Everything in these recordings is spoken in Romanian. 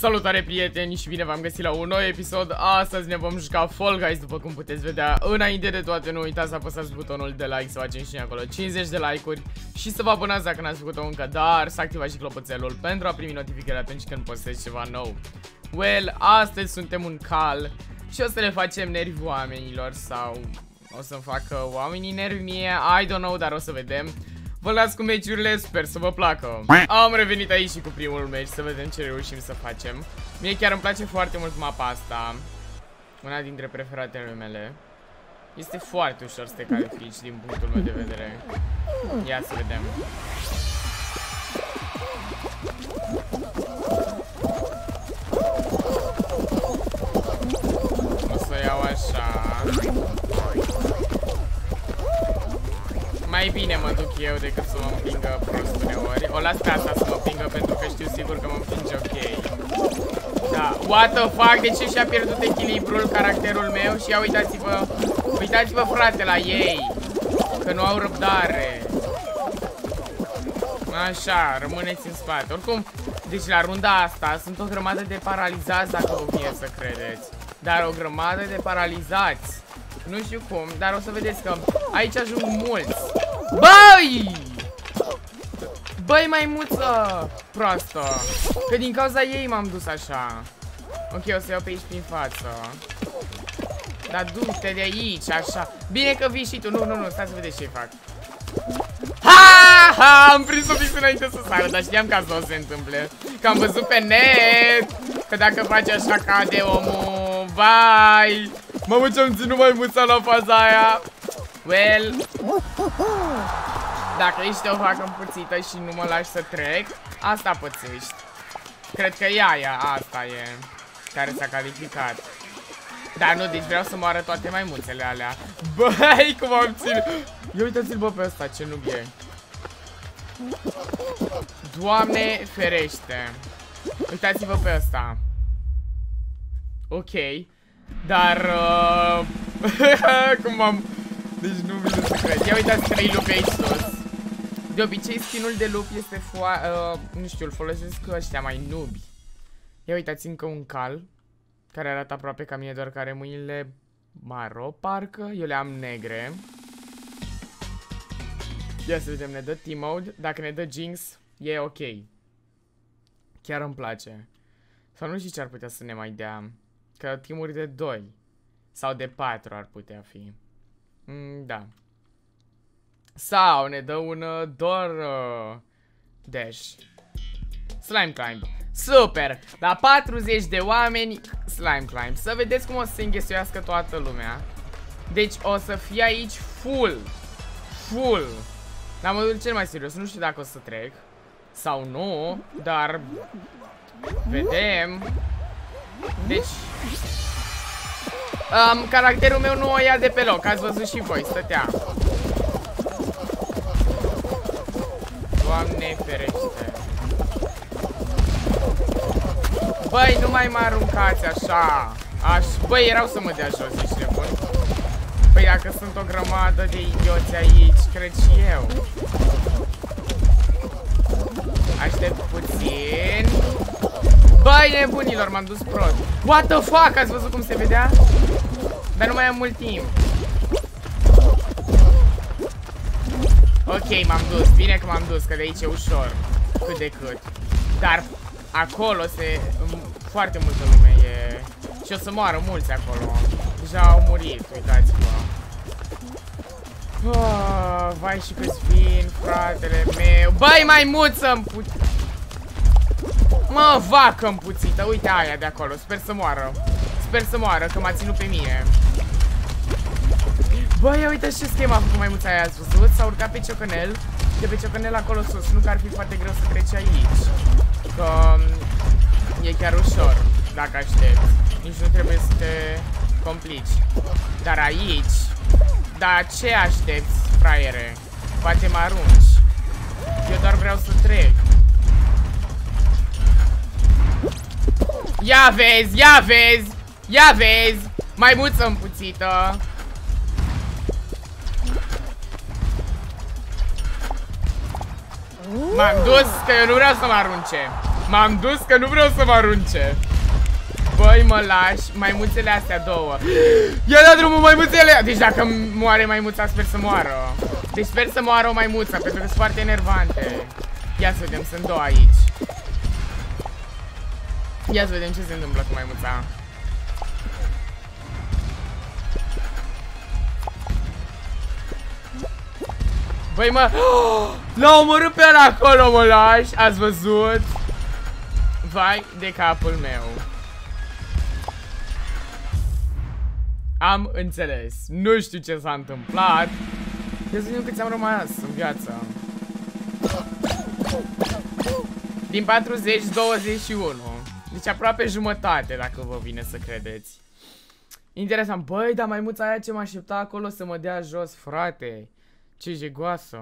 Salutare prieteni și bine v-am găsit la un nou episod. Astăzi ne vom juca Fall Guys, după cum puteți vedea. Înainte de toate, nu uitați să apăsați butonul de like, să facem și noi acolo 50 de like-uri și să vă abonați dacă n-ați făcut-o încă, dar să activați și clopoțelul pentru a primi notificări atunci când postez ceva nou. Well, astăzi suntem un cal și o să le facem nervi oamenilor sau o să-mi facă oamenii nervi mie, I don't know, dar o să vedem. Vă las cu meciurile, sper să vă placă. Am revenit aici și cu primul meci, să vedem ce reușim să facem. Mie chiar îmi place foarte mult mapa asta. Una dintre preferatele mele. Este foarte ușor să te califici din punctul meu de vedere. Ia să vedem. O să iau așa. Mai bine mă duc eu decât să mă împingă prost uneori. O las pe asta să mă împingă pentru că știu sigur că mă împinge ok. Da, what the fuck, de ce și-a pierdut echilibrul caracterul meu? Și ia uitați-vă, uitați-vă frate la ei, că nu au răbdare. Așa, rămâneți în spate. Oricum, deci la runda asta sunt o grămadă de paralizați, dacă vă vine să credeți. Dar o grămadă de paralizați. Nu știu cum, dar o să vedeți că aici ajung mulți. Băi! Băi, maimuță proastă, că din cauza ei m-am dus așa. Ok, o să iau pe aici prin față. Dar du-te de aici, așa. Bine că vii și tu, nu, stai să vedeți ce fac. Ha, ha, am prins-o fix înainte să sară, dar știam că asta o să se întâmple. Că am văzut pe net că dacă faci așa cade omul. Vai! Mamă, ce-am ținut maimuța la faza aia. Well, dacă ești o fac împuțită și nu mă lași să trec, asta pățești. Cred că e aia, asta e, care s-a calificat. Dar nu, deci vreau să moară toate maimuțele alea. Băi, cum am ținut. Ia uitați-l bă pe ăsta, ce nu e. Doamne ferește. Uitați-vă pe ăsta. Ok. Dar, cum am... Deci nu vreau să cred. Ia uitați 3 lupi aici sus. De obicei skinul de lup este nu știu, îl folosesc cu ăștia mai nubi. Ia uitați încă un cal care arată aproape ca mine, doar că are mâinile maro, parcă. Eu le am negre. Ia să vedem, ne dă T-Mode. Dacă ne dă Jinx, e ok. Chiar îmi place. Sau nu știu ce ar putea să ne mai dea. Că timuri de 2 sau de 4 ar putea fi. Da. Sau ne dă un door dash. Slime Climb. Super! La 40 de oameni Slime Climb. Să vedeți cum o să se înghesuiască toată lumea. Deci o să fie aici full. Full. La modul cel mai serios. Nu știu dacă o să trec sau nu, dar vedem. Deci caracterul meu nu o ia de pe loc. Ați văzut și voi, stătea. Doamne ferește. Băi, nu mai mă aruncați așa. Băi, erau să mă dea jos, ești nebun. Păi dacă sunt o grămadă de idioți aici, cred și eu. Aștept puțin. Băi, nebunilor, m-am dus prost. What the fuck, ați văzut cum se vedea? Dar nu mai am mult timp. Ok, m-am dus, bine că m-am dus, că de aici e ușor. Cât de cât. Dar acolo se... foarte multă lume e... Și o să moară mulți acolo. Deja au murit, uitați-vă. Oh, vai și câți vin, fratele meu. Băi, maimuță-mi putea. Mă, vacă împuțită, uite aia de acolo, sper să moară. Sper să moară, că m-a ținut pe mine. Băi, uite ce schema a făcut maimuța aia, ați văzut? S-a urcat pe ciocanel, de pe ciocanel acolo sus, nu că ar fi foarte greu să treci aici. Că e chiar ușor, dacă aștepți. Nici nu trebuie să te complici. Dar aici, dar ce aștepți, fraiere? Poate mă arunci. Eu doar vreau să trec. Ia vezi, ia vezi, ia vezi. Maimuță împuțită. M-am dus, că eu nu vreau să mă arunce. M-am dus că nu vreau să mă arunce. Băi, mă lași, maimuțele astea două. Ia da drumul, maimuțele! Deci dacă moare maimuța, sper să moară. Deci sper să moară o maimuță, pentru că sunt foarte enervante. Ia să vedem, sunt două aici. Ia să vedem ce se întâmplă cu maimuța. Băi, mă... L-au omorât pe ăla acolo, mă lași, ați văzut? Vai de capul meu. Am înțeles. Nu știu ce s-a întâmplat. Ia să vedem câți am rămas în viață. Din 40, 21. Deci aproape jumătate, dacă vă vine să credeți. Interesant. Băi, dar maimuța aia ce mă aștepta acolo să mă dea jos, frate. Ce jegoasă.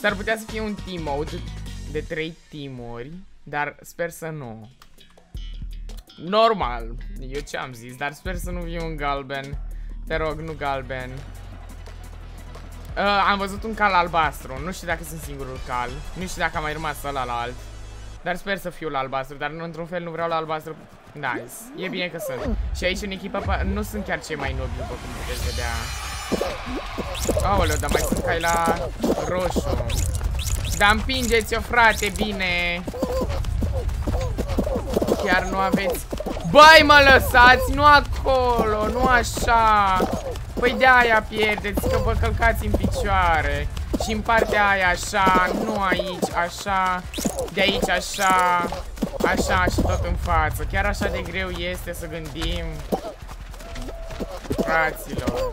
S-ar putea să fie un team-out de 3 team-uri, dar sper să nu. Normal, eu ce am zis, dar sper să nu viu un galben. Te rog, nu galben. Am văzut un cal albastru, nu știu dacă sunt singurul cal. Nu știu dacă a mai rămas ăla la alt. Dar sper să fiu la albastru, dar într-un fel nu vreau la albastru. Nice, e bine că sunt. Și aici în echipă nu sunt chiar cei mai nobi, după cum puteți vedea. Aoleu, dar mai sunt cai la roșu. Dar împingeți-o, frate, bine. Chiar nu aveți. Băi, mă lăsați, nu acolo, nu așa. Păi de-aia pierdeți, că vă călcați în picioare. Și în partea aia așa, nu aici, așa. De aici așa, așa și tot în față. Chiar așa de greu este să gândim, fraților.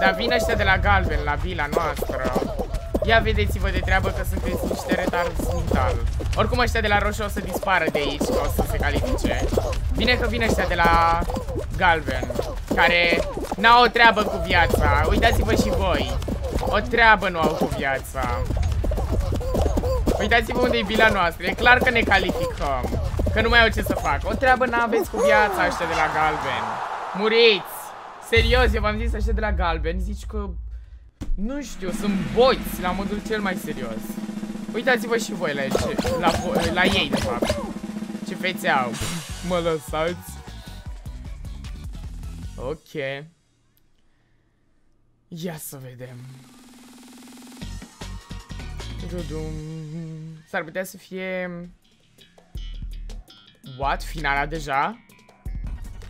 Dar vin ăștia de la galben, la vila noastră. Ia vedeți-vă de treabă că sunteți niște retarzi mental. Oricum ăștia de la roșu o să dispară de aici, o să se califice. Bine că vin ăștia de la galben, care n-au o treabă cu viața. Uitați-vă și voi. O treabă nu au cu viața. Uitați-vă unde e vila noastră. E clar că ne calificăm, că nu mai au ce să fac. O treabă n-aveți cu viața ăștia de la galben. Muriți! Serios, eu v-am zis așa de la galben, zici că, nu știu, sunt boiți la modul cel mai serios. Uitați-vă și voi la ei, de fapt. Ce fețe au. Mă lăsați. Ok. Ia să vedem. S-ar putea să fie... What? Finala deja?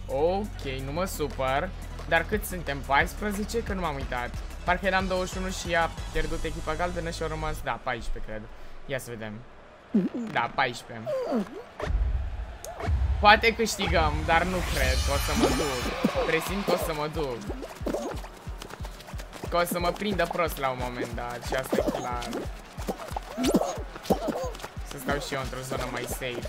Ok, nu mă supăr. Dar cât suntem? 14? Că nu m-am uitat. Parcă eram 21 și a pierdut echipa galbenă și au rămas... Da, 14, cred. Ia să vedem. Da, 14. Poate câștigăm, dar nu cred că o să mă duc. Presimt că o să mă duc. Că o să mă prindă prost la un moment dat și asta e clar. Să stau și eu într-o zonă mai safe.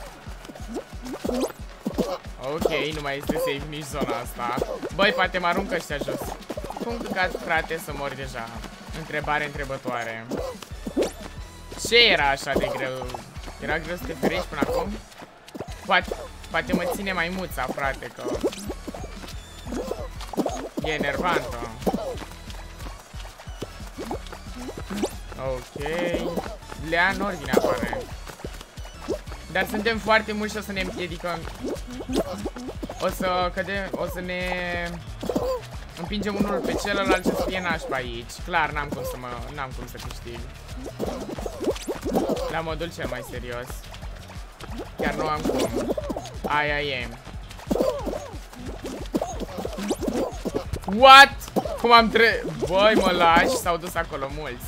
Ok, nu mai este safe nici zona asta. Băi, poate mă aruncă ăștia jos. Cum căcați, frate, să mor deja? Întrebare întrebătoare. Ce era așa de greu? Era greu să te ferești până acum? Poate mă ține maimuța, frate, că... E enervantă. Ok. Lea în ordine apare. Dar suntem foarte mulți și o să ne împiedicăm. O să ne împingem unul pe celălalt și o să fie nașpa aici. Clar, n-am cum să câștig. La modul cel mai serios. Chiar nu am cum. Aia e. What? Cum am Băi, mă lași, s-au dus acolo mulți.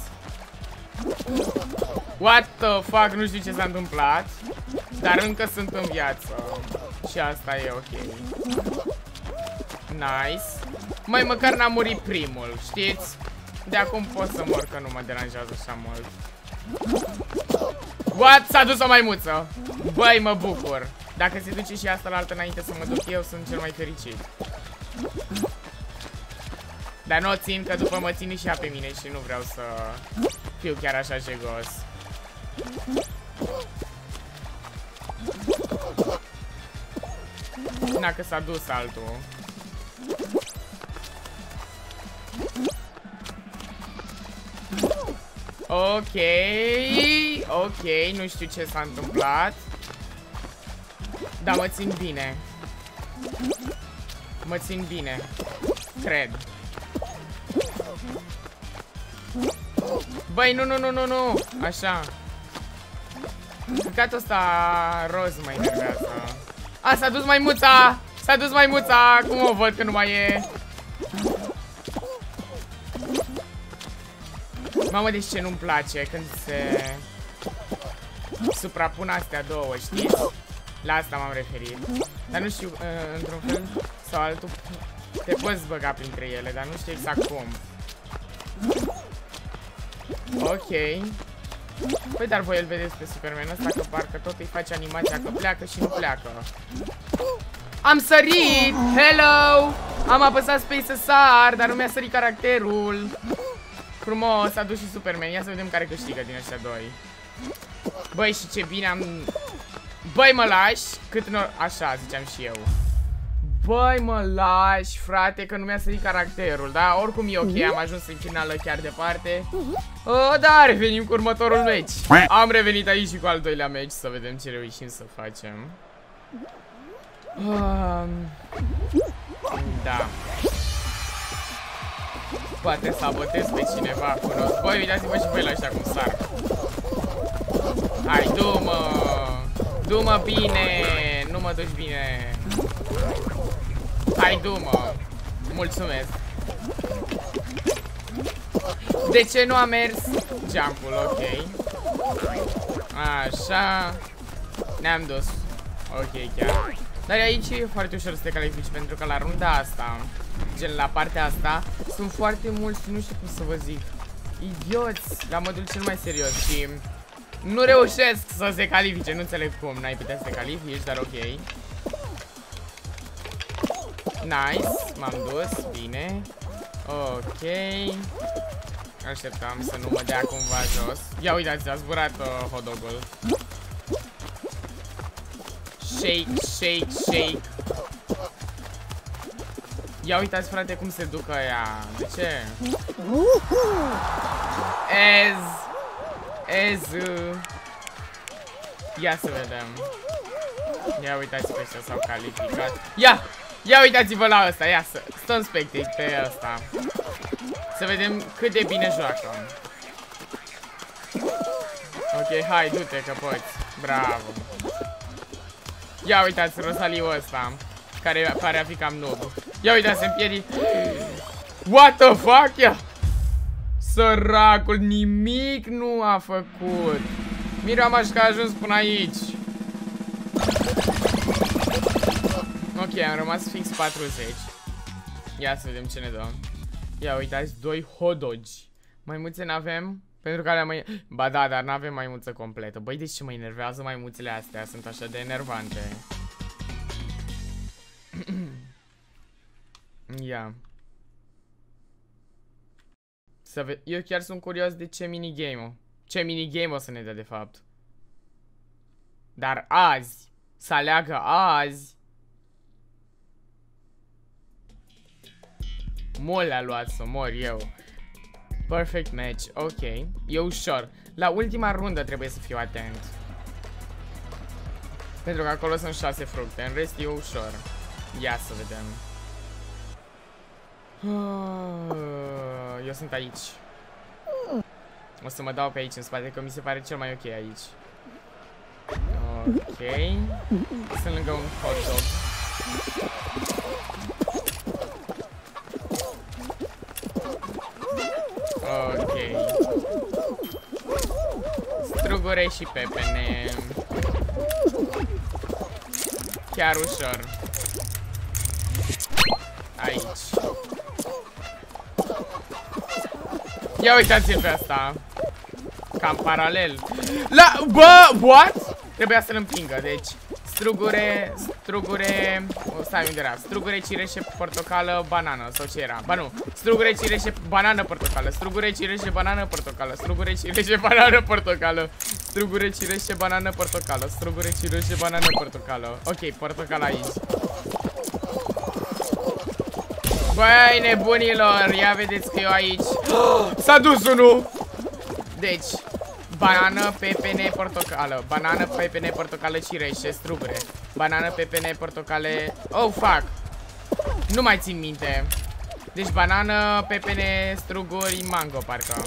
What the fuck, nu știu ce s-a întâmplat. Dar încă sunt în viață. Și asta e ok. Nice. Mai măcar n-am murit primul, știți? De acum pot să mor, că nu mă deranjează așa mult. What? S-a dus o maimuță. Băi, mă bucur. Dacă se duce și asta la altă înainte să mă duc eu, sunt cel mai fericit. Dar nu o țin, că după mă ține și ea pe mine și nu vreau să fiu chiar așa jegos. Na, că s-a dus altul. Ok, ok, nu știu ce s-a întâmplat. Dar mă țin bine. Mă țin bine. Cred. Băi, nu. Așa. Căcatul ăsta roz mă enervează. A, s-a dus maimuța! S-a dus maimuța! Cum o văd că nu mai e? Mamă, deci ce nu-mi place când se suprapun astea două, știți? La asta m-am referit. Dar nu știu, într-un fel sau altul te poți băga printre ele, dar nu știu exact cum. Ok. Păi, dar voi îl vedeți pe Superman ăsta că parcă tot îi face animația că pleacă și nu pleacă. Am sărit! Hello! Am apăsat space să sar, dar nu mi-a sărit caracterul. Frumos, a dus și Superman. Ia să vedem care câștigă din ăștia doi. Băi, și ce bine am... Băi, mă lași? Cât nor... Așa, ziceam și eu. Băi, mă lași, frate, că nu mi-a sărit caracterul. Da, oricum e ok, am ajuns în finală chiar departe. Da, revenim cu următorul meci. Am revenit aici și cu al doilea meci. Să vedem ce reușim să facem. Da. Poate sabotez pe cineva cu noi. Băi, uitați-vă și voi la ăștia cum sar. Hai, du-mă! Du-mă bine! Nu mă duci bine! Hai, du-mă! Mulțumesc! De ce nu a mers? Jump-ul, ok. Așa. Ne-am dus. Ok, chiar. Dar aici e foarte ușor să te califici, pentru că la runda asta, gen la partea asta, sunt foarte mulți, nu știu cum să vă zic, idioți, la modul cel mai serios și nu reușesc să se califice, nu înțeleg cum, n-ai putea să te califici, dar ok. Nice, m-am dus, bine. Ok. Așteptam să nu mă dea cumva jos. Ia uitați, a zburat hot dog-ul. Shake, shake, shake. Ia uitați, frate, cum se duc aia. De ce? Ia să vedem. Ia uitați pe ăștia s-au calificat. Ia uitați-vă la ăsta. Ia să stăm spectate pe ăsta. Să vedem cât de bine joacă. Ok, hai, du-te că poți. Bravo. Ia uitați Rosaliu ăsta, care pare a fi cam noob. Ia uitați în pieri. What the fuck, ia? Săracul, nimic nu a făcut. Miramaș că a ajuns până aici. Ok, am rămas fix 40. Ia să vedem ce ne dă. Ia uitați, 2 hodogi. Maimuțe n-avem? Pentru că alea mai... Ba da, dar n-avem maimuță completă. Băi, deci ce mă enervează maimuțele astea? Sunt așa de enervante. Ia. Să ved... Eu chiar sunt curios de ce minigame-ul. Ce minigame o să ne dea de fapt. Dar azi. Să aleagă azi. Mult le-a luat să mor eu. Perfect match, ok. E ușor. La ultima rundă trebuie să fiu atent. Pentru că acolo sunt 6 fructe. În rest e ușor. Ia să vedem. Eu sunt aici. O să mă dau pe aici în spate, că mi se pare cel mai ok aici. Ok. Sunt lângă un hot dog. Ok. Strugure și pepene. Chiar ușor. Aici. Ia uitați-l pe asta. Cam paralel. La... Bă! What? Trebuia să-l împingă, deci strugure, stai unde era, strugure, cireșe, portocală, banană, sau ce era? Ba nu, strugure, cireșe, banană, portocală, strugure, cireșe, banană, portocală, strugure, cireșe, banană, portocală, strugure, cireșe, banană, portocală, strugure, cireșe, banană, portocală. Ok, portocală aici. Băi, nebunilor, ia vedeți că eu aici. S-a dus unul. Deci, banană, pepene, portocală. Banană, pepene, portocală și reșe, strugure. Banană, pepene, portocale... Oh, fuck! Nu mai țin minte. Deci banană, pepene, struguri, mango, parcă.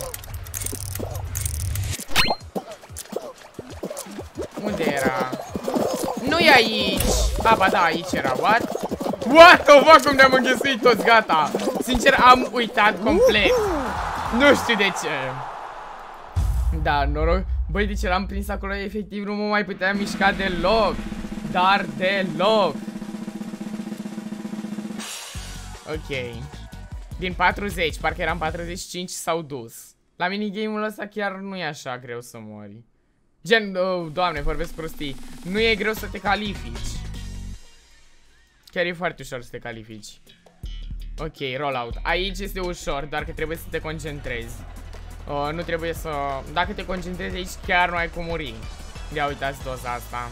Unde era? Nu-i aici! A, ba da, aici era, what? What the fuck, cum ne-am înghesuit toți, gata! Sincer, am uitat complet. Nu știu de ce. Da, noroc. Băi, deci l-am prins acolo, efectiv, nu mă mai puteam mișca deloc. Dar deloc. Ok. Din 40, parcă eram 45, s-au dus. La minigame-ul ăsta chiar nu e așa greu să mori. Gen, oh, doamne, vorbesc prostii. Nu e greu să te califici. Chiar e foarte ușor să te califici. Ok, rollout. Aici este ușor, doar că trebuie să te concentrezi. Nu trebuie să... Dacă te concentrezi aici, chiar nu ai cum muri. Ia uitați doza asta.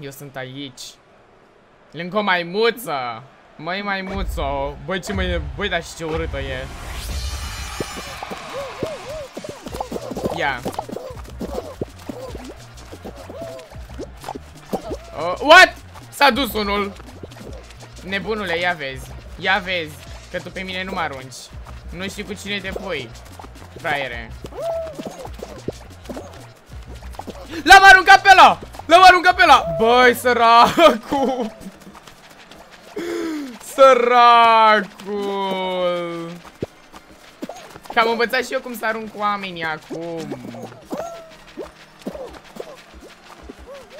Eu sunt aici. Lângă o maimuță. Măi, maimuțo. Băi, ce mă... Băi, dar și ce urâtă e. Ia. What? S-a dus unul. Nebunule, ia vezi. Ia vezi, că tu pe mine nu mă arunci. Nu știi cu cine te pui, fraiere. L-am aruncat pe ăla! L-am aruncat pe ăla! Băi, săracul! Săracul! Că am învățat și eu cum să arunc oamenii acum.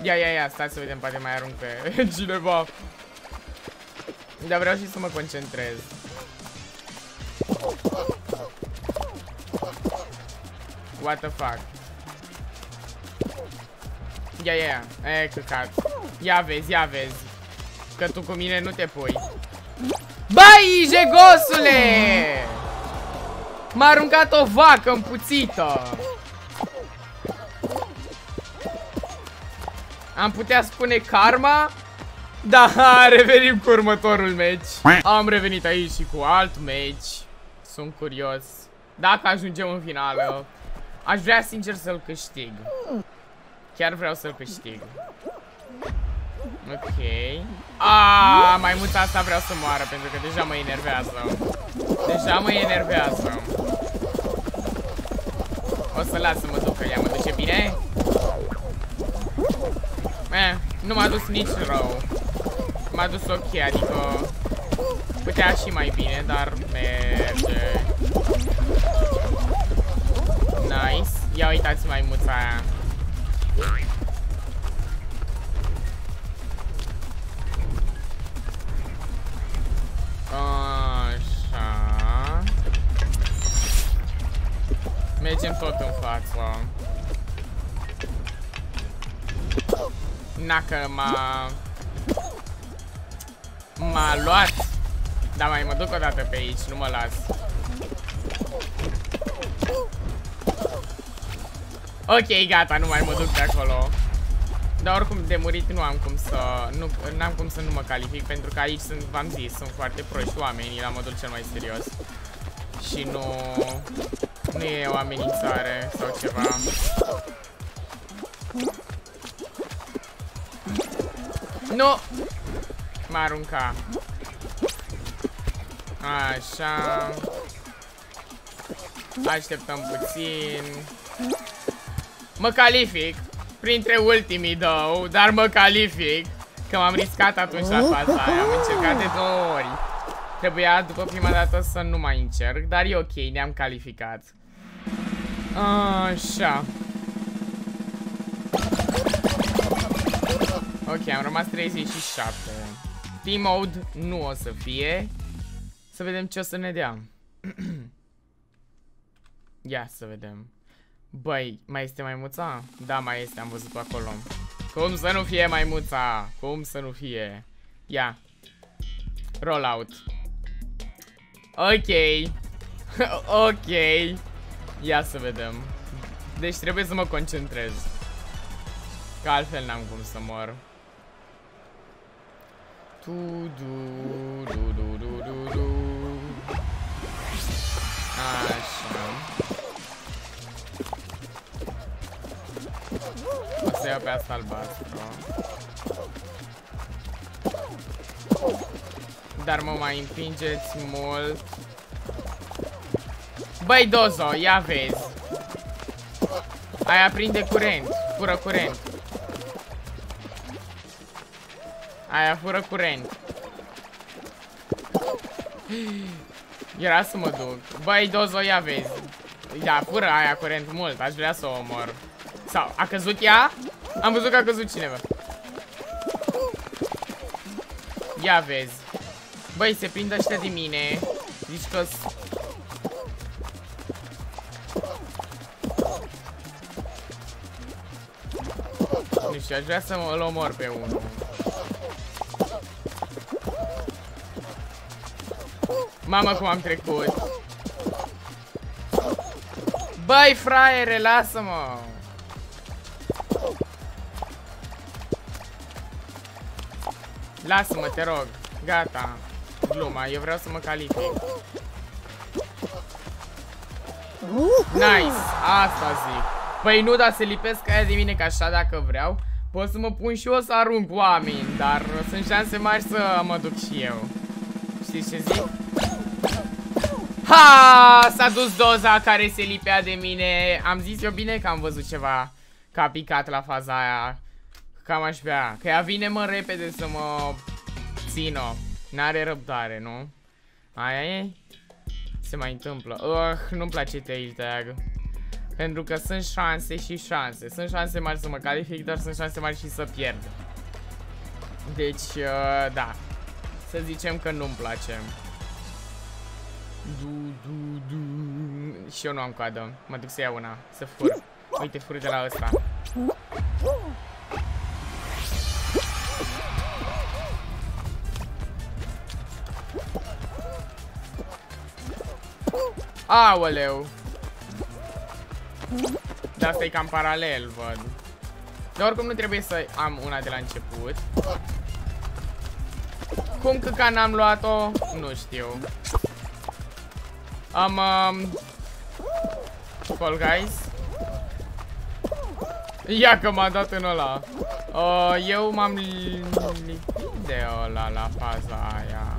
Ia, stai să vedem, poate mai arunc pe cineva. Dar vreau și să mă concentrez. What the fuck? Ia, e căcat. Ia vezi. Că tu cu mine nu te pui. Bai, jegosule! M-a aruncat o vacă împuțită. Am putea spune karma? Da, revenim cu următorul match. Am revenit aici și cu alt match. Sunt curios. Dacă ajungem în finală, aș vrea sincer să-l câștig. Chiar vreau să-l câștig. Ok. Aaaa, mai mult asta vreau să moară, pentru că deja mă enervează. O să las să mă duc, că ea mă duce bine. Nu m-a dus nici rău. M-a dus ok, adică putea și mai bine, dar merge. Nice. Ia uitați maimuța aia. Așa. Mergem tot în față. Na, că m-a luat. Dar mai mă duc o dată pe aici, nu mă las. Ok, gata, nu mai mă duc de acolo. Dar oricum de murit nu am cum să nu mă calific, pentru că aici sunt, v-am zis, sunt foarte proști oamenii la modul cel mai serios. Și nu e o amenințare sau ceva. Nu! M-a aruncat. Așa. Așteptăm puțin. Mă calific. Printre ultimii două, dar mă calific. Că m-am riscat atunci la fața aia. Am încercat de două ori. Trebuia după prima dată să nu mai încerc. Dar e ok, ne-am calificat. Așa. Ok, am rămas 37. Team mode nu o să fie. Să vedem ce o să ne dea. Ia să vedem. Băi, mai este maimuța? Da, mai este, am văzut acolo. Cum să nu fie maimuța? Cum să nu fie? Ia. Rollout. Ok. Ok. Ia să vedem. Deci trebuie să mă concentrez. Că altfel n-am cum să mor. Așa. degeaba asta albastru. Dar mă mai împingeți mult. Băi, Dozo, ia vezi. Aia prinde curent, fură curent. Aia fură curent. Era să mă duc. Băi, Dozo, ia vezi. Da, fură aia curent mult, aș vrea să o omor. Sau, a căzut ea? Am văzut că a căzut cineva. Ia vezi. Băi, se prind ăștia de mine. Zici că... Nu știu, aș vrea să-l omor pe unul. Mamă, cum am trecut. Băi, fraiere, lasă-mă. Lasă-mă, te rog. Gata. Gluma, eu vreau să mă calific. Nice, asta zic. Păi nu, dar se lipesc aia de mine, că așa dacă vreau pot să mă pun și eu să arunc oameni. Dar sunt șanse mari să mă duc și eu. Știți ce zic? Ha! S-a dus Doza care se lipea de mine. Am zis eu bine că am văzut ceva, că a picat la faza aia. Cam aș vrea, că ea vine mă repede să mă țină. N-are răbdare, nu? Aia e? Se mai întâmplă. Nu-mi place tail tag. Pentru că sunt șanse și șanse. Sunt șanse mari să mă calific, dar sunt șanse mari și să pierd. Deci, da. Să zicem că nu-mi place. Și eu nu am coadă. Mă duc să iau una, să fur. Uite, fur de la ăsta. Aoleu. De asta e cam paralel, văd. Dar oricum nu trebuie să am una de la început. Cum că ca n-am luat-o? Nu știu. Am... Fall Guys. Ia că m-a dat în ăla. Eu m-am lipit de ăla la faza aia.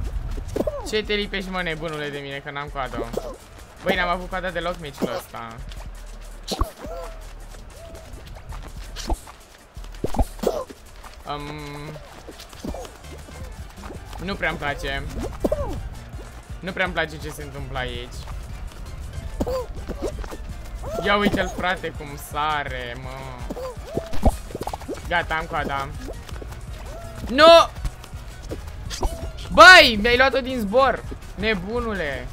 Ce te lipești, mă, nebunule, de mine, că n-am coadă. Băi, n-am avut coada deloc meciul ăsta. Nu prea-mi place. Nu prea-mi place ce se întâmplă aici. Ia uite-l, frate, cum sare, mă. Gata, am coada. Nu! Băi, mi-ai luat-o din zbor, nebunule.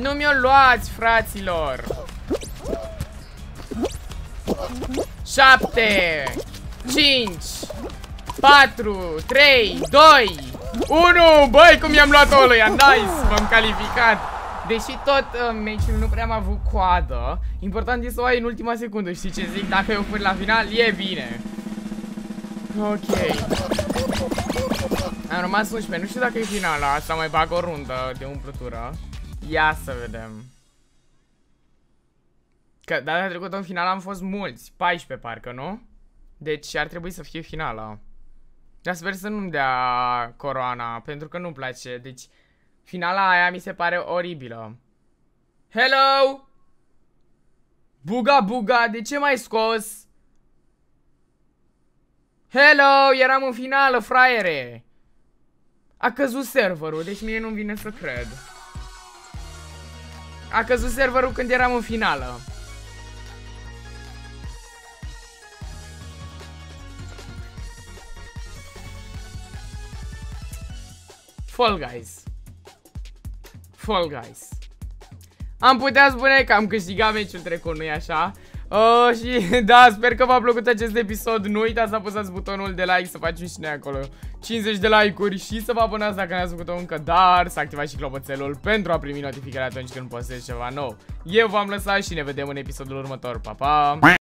Nu mi-o luați, fraților. 7 5 4 3 2 1. Băi, cum i-am luat-o ăluia. Nice, m-am calificat. Deși tot meciul nu prea am avut coadă. Important e să o ai în ultima secundă. Știi ce zic? Dacă eu furi la final, e bine. Ok. Am rămas 11. Nu știu dacă e finala. Asta mai bag o rundă de umplutură. Ia să vedem. Că data trecută în final am fost mulți, 14 parcă, nu? Deci ar trebui să fie finala. Dar sper să nu-mi dea coroana, pentru că nu-mi place. Deci finala aia mi se pare oribilă. Hello! Buga, buga, de ce m-ai scos? Hello, eram în finală, fraiere. A căzut serverul, deci mie nu-mi vine să cred. A căzut serverul când eram în finală. Fall Guys. Fall Guys. Am putea spune că am câștigat meciul trecut, nu-i așa? Și da, sper că v-a plăcut acest episod. Nu uitați să apăsați butonul de like, să facem și noi acolo 50 de like-uri și să vă abonați dacă n-ați făcut-o încă, dar să activați și clopoțelul pentru a primi notificări atunci când postez ceva nou. Eu v-am lăsat și ne vedem în episodul următor. Pa, pa!